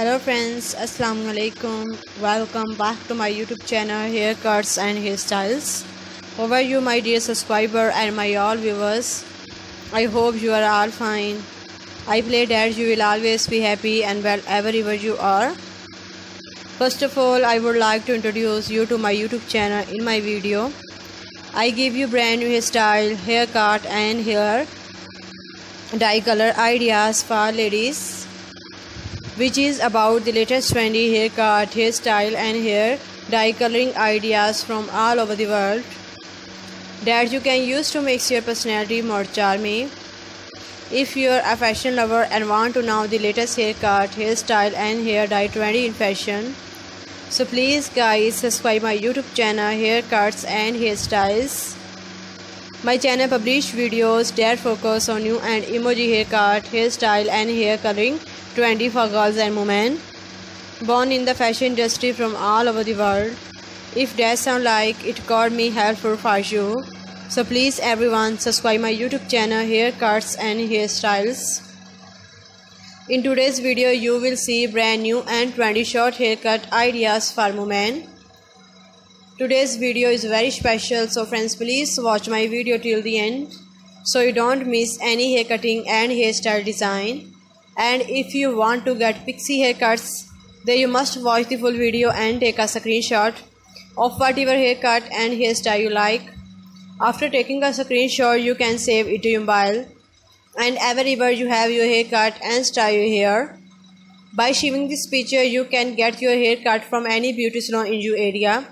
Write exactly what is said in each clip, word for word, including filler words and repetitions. Hello friends, assalamu alaikum. Welcome back to my YouTube channel Haircuts and Hairstyles. How are you, my dear subscriber and my all viewers? I hope you are all fine. I pray that you will always be happy and well wherever you are. First of all, I would like to introduce you to my YouTube channel. In my video I give you brand new hairstyle, haircut and hair dye color ideas for ladies, which is about the latest trendy haircut, hairstyle and hair dye coloring ideas from all over the world that you can use to make your personality more charming. If you are a fashion lover and want to know the latest haircut, hairstyle and hair dye trendy in fashion, so please guys subscribe my YouTube channel Haircuts and Hairstyles. My channel publish videos that focus on new and emoji haircut, hairstyle and hair coloring trendy for girls and women born in the fashion industry from all over the world. If that sound like it got me helpful for you, so please everyone subscribe my YouTube channel Haircuts and Hairstyles. In today's video you will see brand new and trendy short haircut ideas for women. Today's video is very special, so friends please watch my video till the end so you don't miss any hair cutting and hairstyle design. And if you want to get pixie haircuts, then you must watch the full video and take a screenshot of whatever haircut and hairstyle you like. After taking a screenshot, you can save it to your mobile and everywhere you have your haircut and style your hair. By saving this picture, you can get your haircut from any beauty salon in your area.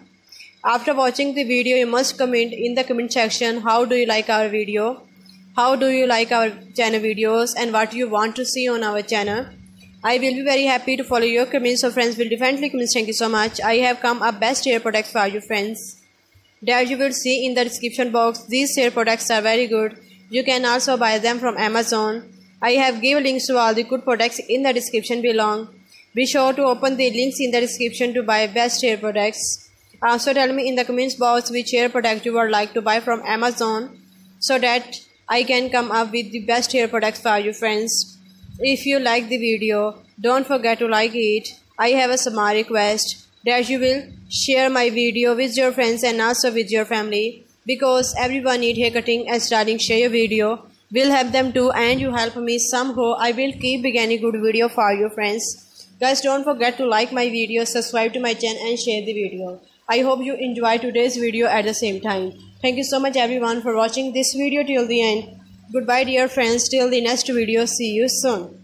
After watching the video, you must comment in the comment section how do you like our video. How do you like our channel videos and what you want to see on our channel? I will be very happy to follow your comments. So friends will definitely comments. Thank you so much. I have come up best hair products for you friends that you will see in the description box. These hair products are very good. You can also buy them from Amazon. I have given links to all the good products in the description below. Be sure to open the links in the description to buy best hair products. Also tell me in the comments box which hair product you would like to buy from Amazon so that I can come up with the best hair products for you friends. If you like the video, don't forget to like it. I have a small request that you will share my video with your friends and also with your family, because everyone need hair cutting and styling. Share your video, will help them too, and you help me somehow. I will keep making good video for you friends. Guys, don't forget to like my video, subscribe to my channel and share the video. I hope you enjoy today's video at the same time. Thank you so much everyone for watching this video till the end. Goodbye dear friends, till the next video, see you soon.